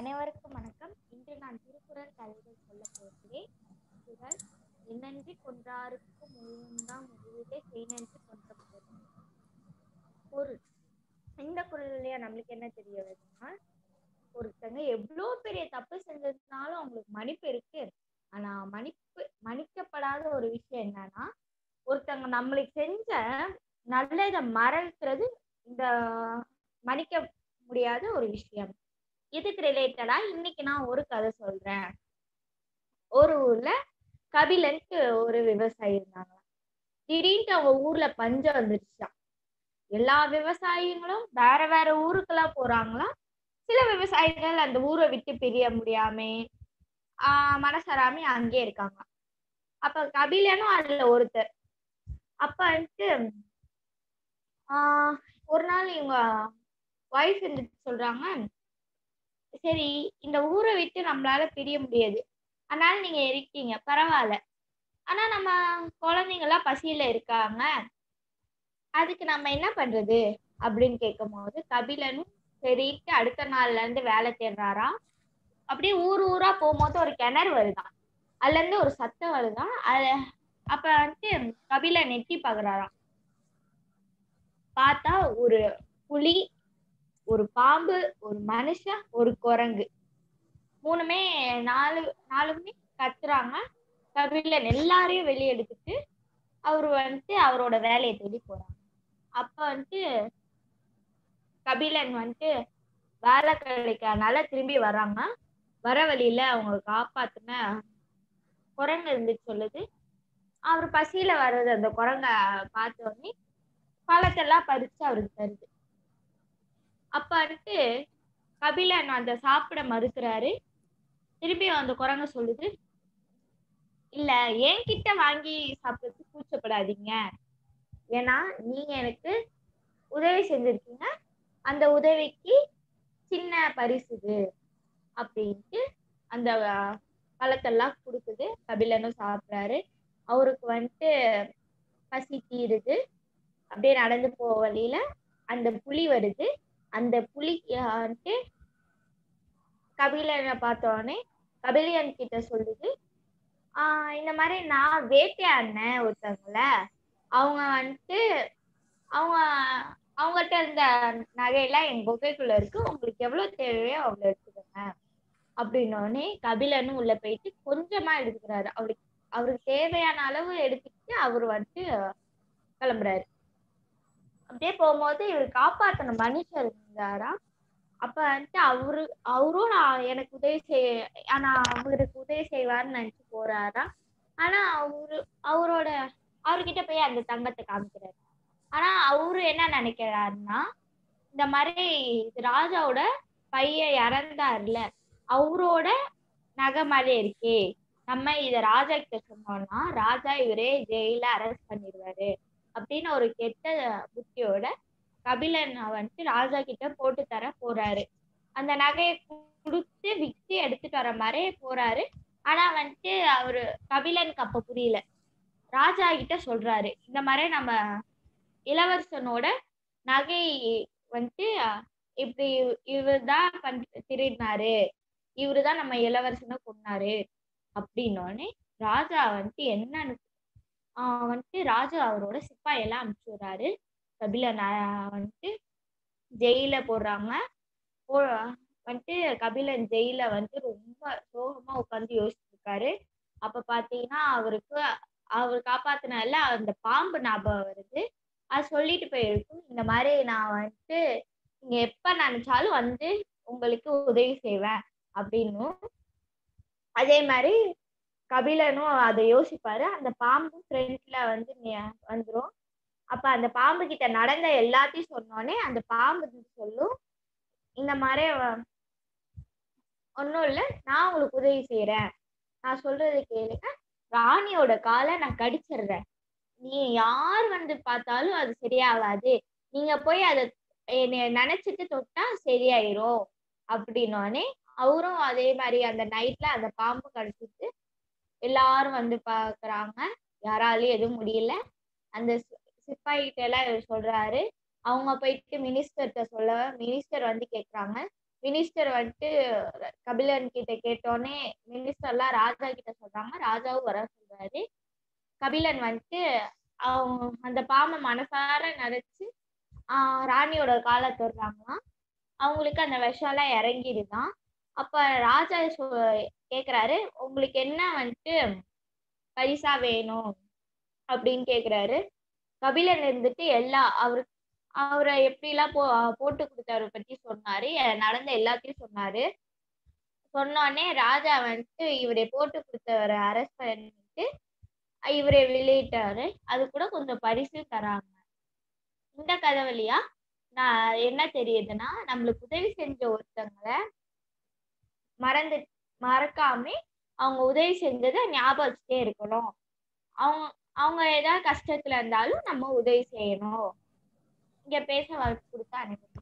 அனைவருக்கும் வணக்கம். இன்று நான் திருக்குறள் கதைகள் சொல்ல போகிறேன். குறள் என்னென்று கொன்றாருக்கு முழுந்தான் முழுவதே செய்நன்று கொன்ற பொருள். பொருள் இந்த குறள்லையா நம்மளுக்கு என்ன தெரிய வருதுன்னா, ஒருத்தங்க எவ்வளோ பெரிய தப்பு செஞ்சதுனாலும் அவங்களுக்கு மன்னிப்பு இருக்கு. ஆனா மன்னிக்கப்படாத ஒரு விஷயம் என்னன்னா, ஒருத்தங்க நம்மளுக்கு செஞ்ச நல்லதை மறக்கிறது இந்த மன்னிக்க முடியாத ஒரு விஷயம். இதுக்கு ரிலேட்டடா இன்னைக்கு நான் ஒரு கதை சொல்றேன். ஒரு ஊர்ல கபிலனுக்கு ஒரு விவசாயி இருந்தாங்க. திடீர்னு அவங்க ஊர்ல பஞ்சம் வந்துருச்சான். எல்லா விவசாயிகளும் வேற வேற ஊருக்கெல்லாம் போறாங்களாம். சில விவசாயிகள் அந்த ஊரை விட்டு பிரிய முடியாமே மனசராமே அங்கே இருக்காங்க. அப்ப கபிலனும் அதுல ஒருத்தர். அப்ப வந்துட்டு ஒரு நாள் இவங்க ஒய்ஃப் இருந்துட்டு சொல்றாங்க, சரி இந்த ஊரை விட்டு நம்மளால பிரிய முடியாது, அதனால நீங்க இருக்கீங்க பரவாயில்ல, ஆனா நம்ம குழந்தைங்களாம் பசியில இருக்காங்க, அதுக்கு நம்ம என்ன பண்றது அப்படின்னு கேட்கும் போது கபிலனும் சரிட்டு அடுத்த நாள்ல இருந்து வேலை தேடுறாராம். அப்படியே ஊர் ஊரா போகும்போது ஒரு கிணறு வருதான், அதுல இருந்து ஒரு சத்தம் வருதான். அது அப்ப வந்துட்டு கபிலன் நெட்டி பாக்குறாராம். பார்த்தா ஒரு புலி, ஒரு பாம்பு, ஒரு மனுஷன், ஒரு குரங்கு, மூணுமே நாலுமே கத்துறாங்க. கபிலன் எல்லாரையும் வெளியே எடுத்துட்டு அவரு வந்துட்டு அவரோட வேலையை தேடி போறாங்க. அப்ப வந்துட்டு கபிலன் வந்துட்டு வேலை கிடைக்காதனால திரும்பி வர்றாங்க. வர வழியில அவங்க காப்பாத்தின குரங்கு இருந்துட்டு சொல்லுது. அவரு பசியில வர்றது அந்த குரங்கை பார்த்த உடனே பழத்தெல்லாம் பறிச்சு அவருக்கு தருது. அப்ப வந்துட்டு கபிலன் அந்த சாப்பிட மறுக்கிறாரு. திரும்பி அந்த குரங்கு சொல்லுது, இல்ல என் கிட்ட வாங்கி சாப்பிட்டு கூச்சப்படாதீங்க, ஏன்னா நீங்க எனக்கு உதவி செஞ்சிருக்கீங்க, அந்த உதவிக்கு சின்ன பரிசுது அப்படின்ட்டு அந்த பழத்தெல்லாம் கொடுக்குது. கபிலனும் சாப்பிட்றாரு. அவருக்கு வந்துட்டு பசி தீருது. அப்படியே நடந்து போக வழியில அந்த புலி வருது. அந்த புலிக்கு வந்துட்டு கபிலனை பார்த்தோடனே கபிலன் கிட்ட சொல்லுது, இந்த மாதிரி நான் வேட்டையாடினேன் ஒருத்தவங்கள, அவங்க வந்துட்டு அவங்கள்ட்ட இருந்த நகையெல்லாம் என் குகைக்குள்ள இருக்கு, உங்களுக்கு எவ்வளவு தேவையோ அவ்வளோ எடுத்துக்கோங்க அப்படின்னோடனே கபிலனும் உள்ள போயிட்டு கொஞ்சமா எடுத்துக்கிறாரு. அவருக்கு தேவையான அளவு எடுத்துக்கிட்டு அவரு வந்துட்டு கிளம்புறாரு. அப்படியே போகும்போது இவர் காப்பாத்தின மனுஷன் இருந்தாரா. அப்ப வந்துட்டு அவரும் நான் எனக்கு உதவி செய்ய, ஆனா அவருக்கு உதவி செய்வார்னு நினைச்சு போறாரா. ஆனா அவர்கிட்ட போய் அந்த தங்கத்தை காமிக்கிறாரு. ஆனா அவரு என்ன நினைக்கிறாருன்னா, இந்த மாதிரி இது ராஜாவோட பையன் இறந்தாருல அவரோட நகை மாதிரி இருக்கே, நம்ம இத ராஜா கிட்ட சொன்னோம்னா ராஜா இவரே ஜெயில அரெஸ்ட் பண்ணிடுவாரு அப்படின்னு ஒரு கெட்ட புத்தியோட கபிலன் வந்துட்டு ராஜா கிட்ட போட்டு தர போறாரு. அந்த நகையை கொடுத்து விட்டு எடுத்துட்டு வர மாதிரி போறாரு. ஆனா வந்துட்டு அவரு கபிலனுக்கு அப்ப புரியல. ராஜா கிட்ட சொல்றாரு, இந்த மாதிரி நம்ம இளவரசனோட நகை வந்துட்டு இப்படி இவருதான் திருடினாரு, இவருதான் நம்ம இளவரசனை கொன்னாரு அப்படின்னோடனே ராஜா வந்துட்டு என்னன்னு வந்துட்டு ராஜா அவரோட சிப்பாயெல்லாம் அனுப்பிச்சு விடுறாரு. கபிலன் வந்துட்டு ஜெயில போடுறாங்க. வந்துட்டு கபிலன் ஜெயில வந்துட்டு ரொம்ப சோகமா உட்காந்து யோசிச்சிருக்காரு. அப்ப பாத்தீங்கன்னா அவர் காப்பாத்தினால அந்த பாம்பு ஞாபகம் வருது. அது சொல்லிட்டு போயிருக்கும், இந்த மாதிரி நான் வந்துட்டு நீங்க எப்ப நினைச்சாலும் வந்து உங்களுக்கு உதவி செய்வேன் அப்படின்னும். அதே மாதிரி கபிலனும் அதை யோசிப்பாரு. அந்த பாம்பு ஃப்ரெண்ட்ல வந்து வந்துரும். அப்ப அந்த பாம்பு கிட்ட நடந்த எல்லாத்தையும் சொன்னோடனே அந்த பாம்பு சொல்லும், இந்த மாதிரி ஒன்னும் இல்லை, நான் உங்களுக்கு உதவி செய்யறேன், நான் சொல்றது கேளுங்க, ராணியோட காலை நான் கடிச்சிடுறேன், நீ யார் வந்து பார்த்தாலும் அது சரியாகாது, நீங்க போய் அதை நினைச்சிட்டு தொட்டா சரியாயிரும் அப்படின்னோடனே அவரும் அதே மாதிரி அந்த நைட்ல அந்த பாம்பு கடிச்சிட்டு எல்லாரும் வந்து பாக்குறாங்க. யாராலையும் எதுவும் முடியல. அந்த சிப்பாய்கிட்ட எல்லாம் சொல்றாரு. அவங்க போயிட்டு மினிஸ்டர்கிட்ட சொல்ல மினிஸ்டர் வந்து கேக்குறாங்க, मिनिस्टर कபிலன் கிட்ட கேட்டோனே मिनिस्टरலாம் ராஜா கிட்ட சொல்றாங்க ராஜாவும் வர சொல்றாரு கபிலன் அந்த பாம்பை மனசார நரைச்சு ராணியோட காலை தொடுறாங்களாம் அவங்களுக்கு அந்த விஷம்லாம் இறங்கிடுதான் அப்ப ராஜா கேக்குறாரு உங்களுக்கு என்ன பரிசா வேணும் அப்படினு கேக்குறாரு கபிலன் எல்லா அவரை எப்படிலாம் போட்டு கொடுத்தவரை பத்தி சொன்னாரு நடந்த எல்லாத்தையும் சொன்னாரு சொன்னோடனே ராஜா இவரை போட்டு கொடுத்தவரை அரெஸ்ட் பண்ணிட்டு இவரை வெளியிட்டாரு அது கூட கொஞ்சம் பரிசு தராங்க இந்த கதை வழியா நான் என்ன தெரியுதுன்னா நம்மளுக்கு உதவி செஞ்ச ஒருத்தங்களை மறக்காம அவங்க உதவி செஞ்சதை ஞாபகம் வச்சுட்டே இருக்கணும் அவங்க அவங்க ஏதாவது கஷ்டத்துல இருந்தாலும் நம்ம உதவி செய்யணும் இங்க பேச வாய்ப்பு கொடுத்தா அனுப்பி